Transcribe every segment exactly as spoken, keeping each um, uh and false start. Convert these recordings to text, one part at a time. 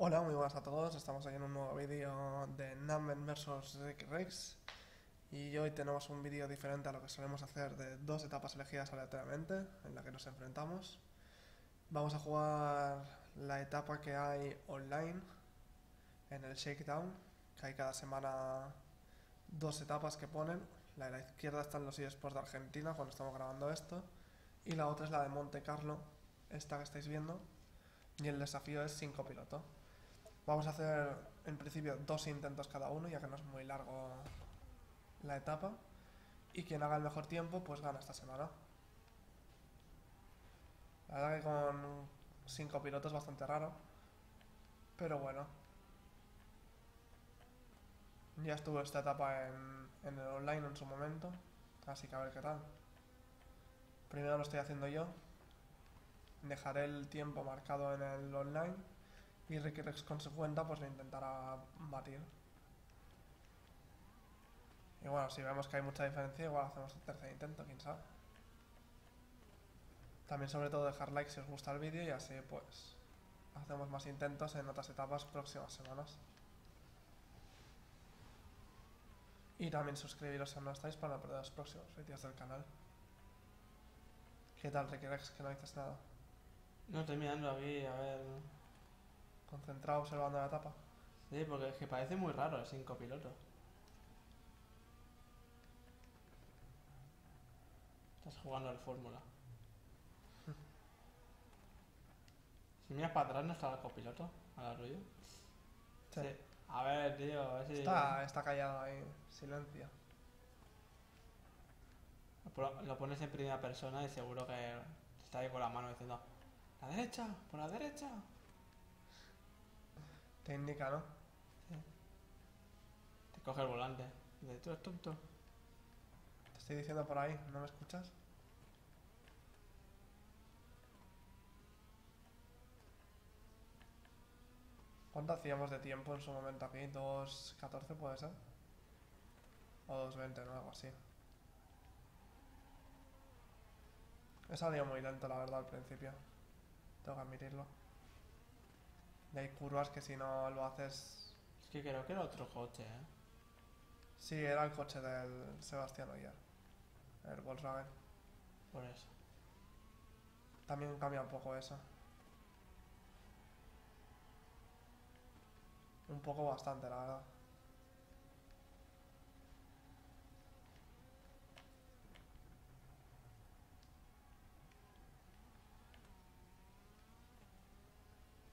Hola, muy buenas a todos, estamos aquí en un nuevo vídeo de Namben versus Rickirex. Y hoy tenemos un vídeo diferente a lo que solemos hacer, de dos etapas elegidas aleatoriamente, en la que nos enfrentamos. Vamos a jugar la etapa que hay online, en el Shakedown, que hay cada semana dos etapas que ponen. La de la izquierda están los eSports de Argentina, cuando estamos grabando esto, y la otra es la de Monte Carlo, esta que estáis viendo, y el desafío es cinco pilotos. Vamos a hacer en principio dos intentos cada uno, ya que no es muy largo la etapa. Y quien haga el mejor tiempo, pues gana esta semana. La verdad que con cinco pilotos es bastante raro. Pero bueno. Ya estuvo esta etapa en, en el online en su momento. Así que a ver qué tal. Primero lo estoy haciendo yo. Dejaré el tiempo marcado en el online. Y Rickirex con su cuenta pues lo intentará batir. Y bueno, si vemos que hay mucha diferencia, igual hacemos el tercer intento, quién sabe. También sobre todo dejar like si os gusta el vídeo y así pues hacemos más intentos en otras etapas próximas semanas. Y también suscribiros si no estáis para no perder los próximos vídeos del canal. ¿Qué tal, Rickirex, que no dices nada? No, estoy mirando aquí, a ver... Concentrado observando la etapa. Sí, porque es que parece muy raro el cinco pilotos. Estás jugando al fórmula. Si miras para atrás, ¿no está el copiloto? ¿Al arroyo? Sí. Sí. A ver, tío, a ver si... Está, está callado ahí, silencio. Lo pones en primera persona y seguro que está ahí con la mano diciendo ¡la derecha! ¡Por la derecha! Te indica, ¿no? Sí. Te coge el volante. De hecho, es tonto. Te estoy diciendo por ahí, ¿no me escuchas? ¿Cuánto hacíamos de tiempo en su momento aquí? ¿dos catorce puede ser? O dos veinte, ¿no? Algo así. He salido muy lento, la verdad, al principio. Tengo que admitirlo. Y hay curvas que si no lo haces... Es que creo que era otro coche, ¿eh? Sí, era el coche del Sebastián Oyer. El Volkswagen. Por eso. También cambia un poco eso. Un poco bastante, la verdad.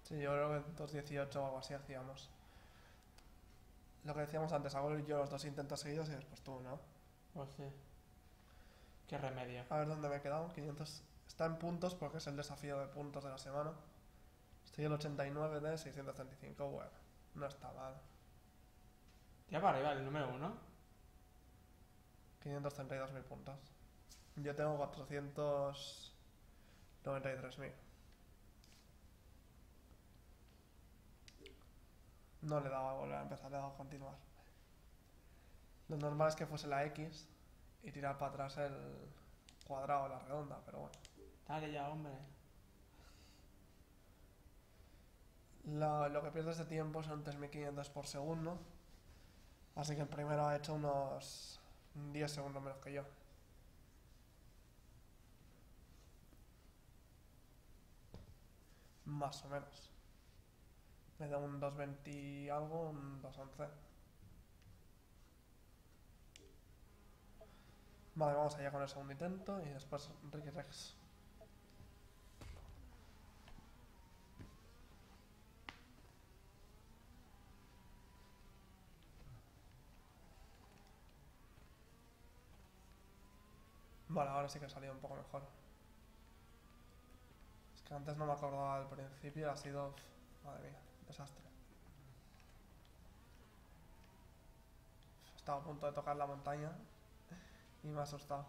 Sí, yo creo que dos dieciocho o algo así hacíamos. Lo que decíamos antes, hago yo los dos intentos seguidos y después tú, ¿no? Pues sí. Qué remedio. A ver dónde me he quedado. quinientos. Está en puntos porque es el desafío de puntos de la semana. Estoy el ochenta y nueve de seiscientos treinta y cinco. Bueno, no está mal. Tira para arriba el número uno. quinientos treinta y dos mil puntos. Yo tengo cuatrocientos noventa y tres mil. No le he dado a volver a empezar, le he dado a continuar. Lo normal es que fuese la X y tirar para atrás el cuadrado, la redonda, pero bueno. Dale ya, hombre. Lo, lo que pierdes de tiempo son tres mil quinientos por segundo. Así que el primero ha hecho unos diez segundos menos que yo. Más o menos. Me da un dos veinte y algo, un dos once. Vale, vamos allá con el segundo intento y después Rickirex. Vale, ahora sí que ha salido un poco mejor. Es que antes no me acordaba al principio, ha sido... Madre mía. Desastre. Estaba a punto de tocar la montaña y me ha asustado.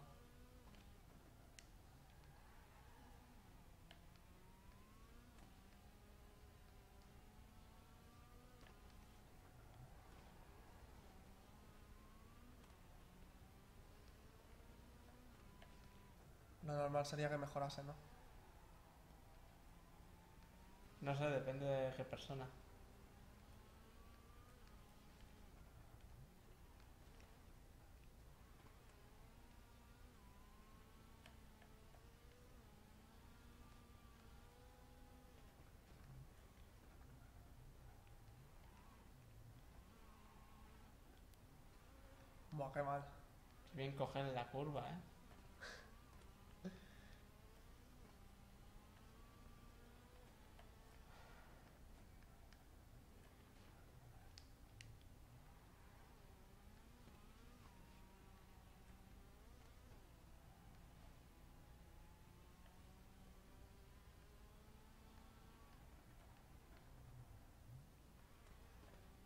Lo normal sería que mejorase, ¿no? No sé, depende de qué persona. Buah, qué mal. Bien coger la curva, eh.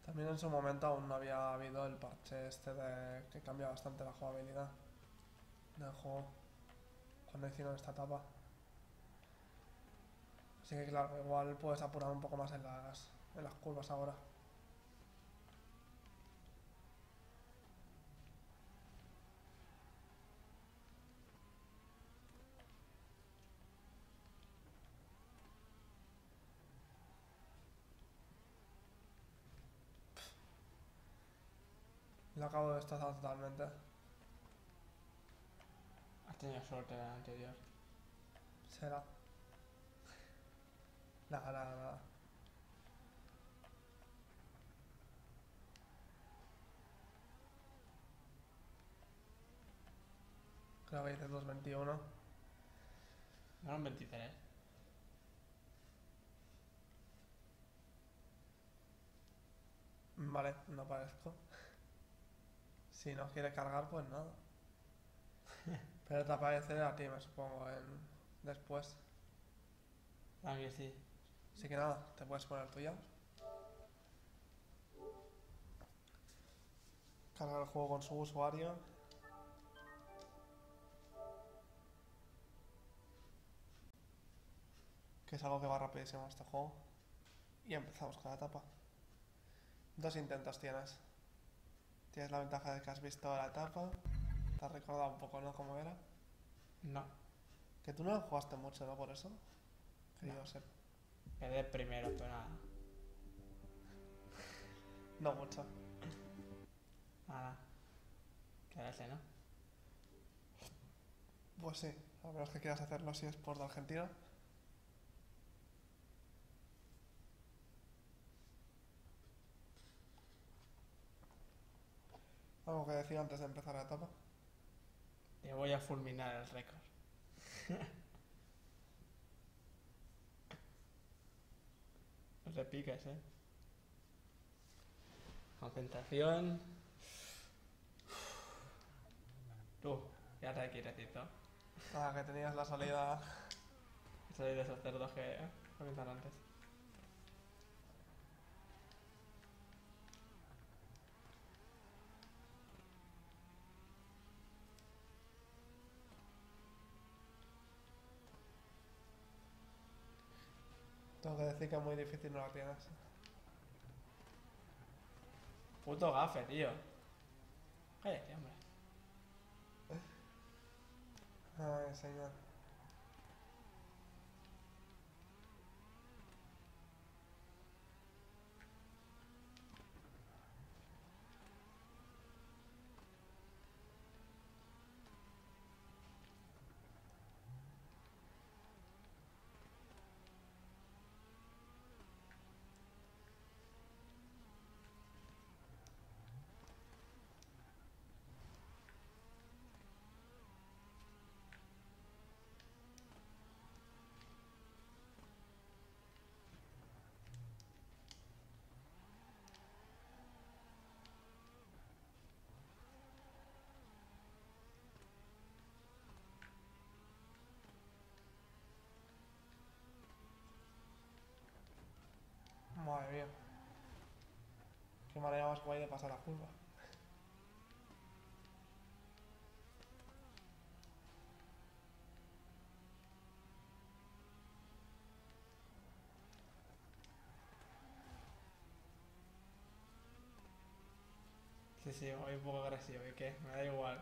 También en su momento aún no había habido el parche este de que cambia bastante la jugabilidad del juego cuando hicieron esta etapa. Así que claro, igual puedes apurar un poco más en las, en las curvas ahora. Lo acabo de destrozar totalmente. Has tenido suerte en la anterior. Será. Nada, nada, nada. Creo que dice dos veintiuno. No eran veintitrés. Vale, no parezco. Si no quieres cargar, pues nada. Pero te aparecerá a ti, me supongo, en... después. Ah, que sí. Así que nada, te puedes poner tuya. Cargar el juego con su usuario. Que es algo que va rapidísimo este juego. Y empezamos con la etapa. Dos intentos tienes. Tienes la ventaja de que has visto la etapa. ¿Te has recordado un poco, no? ¿Cómo era? No. Que tú no lo jugaste mucho, ¿no? Por eso. Querido no. Ser. Quedé primero, pero nada. No mucho. Nada. Quedarse, ¿no? Pues sí. A menos que quieras hacerlo si es por de Argentina. ¿Algo que decir antes de empezar la etapa? Te voy a fulminar el récord. No te piques, eh. Concentración. Tú, ya te quietecito. Ah, que tenías la salida. La salida de esos cerdos que eh, comentan antes. Tengo que decir que es muy difícil no la tienes. Puto gafe, tío. Cállate, hombre. Ay, señor. Madre mía. Qué manera más guay de pasar la curva. Sí, sí, voy un poco agresivo, ¿y qué? Me da igual.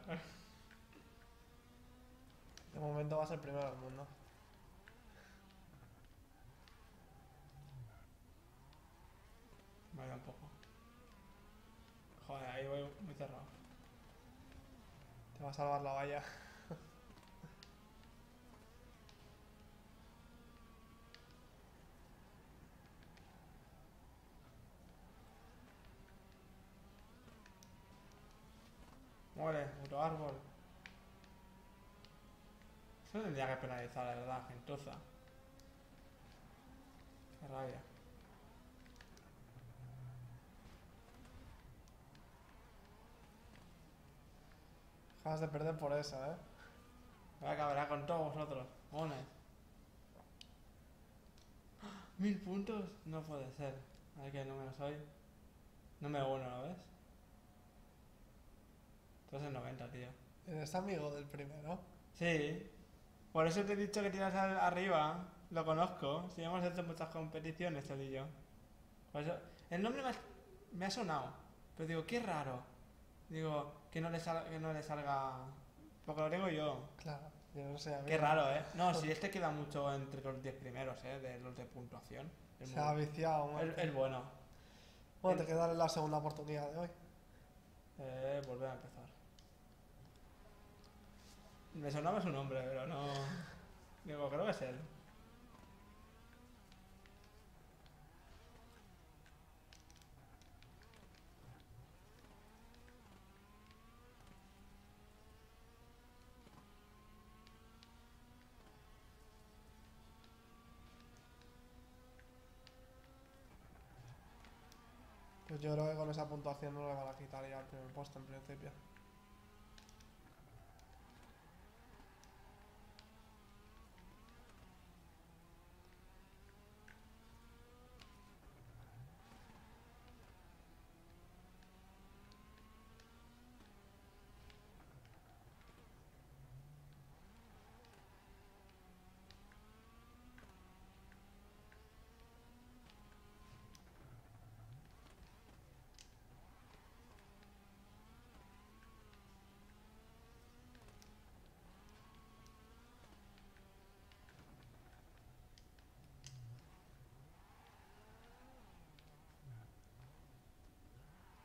De momento vas el primero del mundo. Vaya un poco. Joder, ahí voy muy cerrado. Te va a salvar la valla. Muere, puto árbol. Eso no tendría que penalizar, la verdad, gentuza. Qué rabia. Dejas de perder por esa, eh. Voy a acabar con todos vosotros, mones. ¿Mil puntos? No puede ser. A ver qué número soy. Número uno, ¿lo ves? Entonces noventa, tío. ¿Eres amigo del primero? Sí. Por eso te he dicho que tiras al arriba. Lo conozco. Si hemos hecho muchas competiciones, él y yo. Por eso... El nombre me ha, me ha sonado. Pero digo, qué raro. Digo, que no le, sal, que no le salga... Porque lo digo yo. Claro, yo no sé. Qué raro, ¿eh? No, si este queda mucho entre los diez primeros, ¿eh? De los de puntuación. El Se muy... ha viciado. El, el bueno. Bueno, el... te quedaré la segunda oportunidad de hoy. Eh, volver a empezar. Me sonaba su nombre, pero no... Digo, creo que es él. Pues yo creo que con esa puntuación no le van a quitar ya el primer puesto en principio.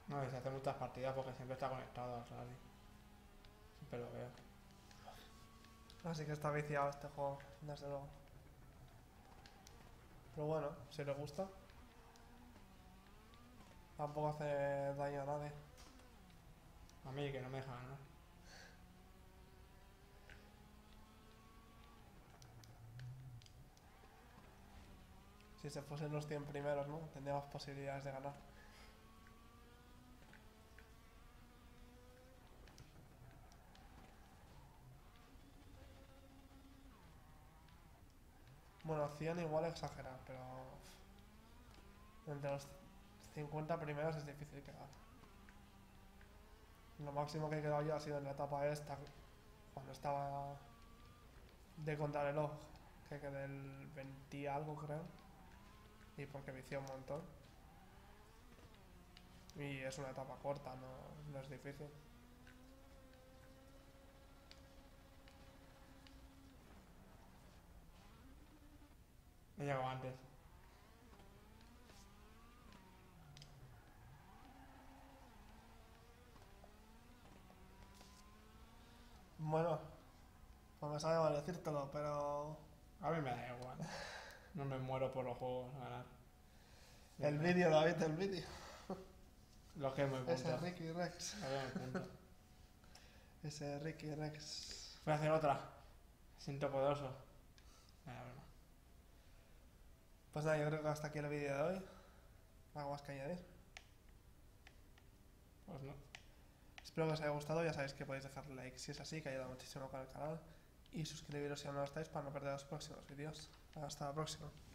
No, se hace muchas partidas porque siempre está conectado al rally. Siempre lo veo. Así que está viciado este juego, desde luego. Pero bueno, si le gusta. Tampoco hace daño a nadie. A mí, que no me dejan, ¿no? Si se fuesen los cien primeros, ¿no? Tendríamos posibilidades de ganar. Bueno, cien igual exagerar, pero... Entre los cincuenta primeros es difícil quedar. Lo máximo que he quedado yo ha sido en la etapa esta, cuando estaba de contrarreloj, que quedé el veinte y algo, creo. Y porque vicié un montón. Y es una etapa corta, no, no es difícil. He llegado antes. Bueno, pues me sabe mal decírtelo, pero... A mí me da igual. No me muero por los juegos a ganar. El vídeo, ¿lo habéis visto el vídeo? Lo que es muy punto. Ese Rickirex. Ese Rickirex. Voy a hacer otra. Siento poderoso. Vaya broma. Pues nada, yo creo que hasta aquí el vídeo de hoy. ¿Algo más que añadir? Pues no. Espero que os haya gustado. Ya sabéis que podéis dejar like si es así, que ayuda muchísimo con el canal. Y suscribiros si aún no lo estáis para no perder los próximos vídeos. Hasta la próxima.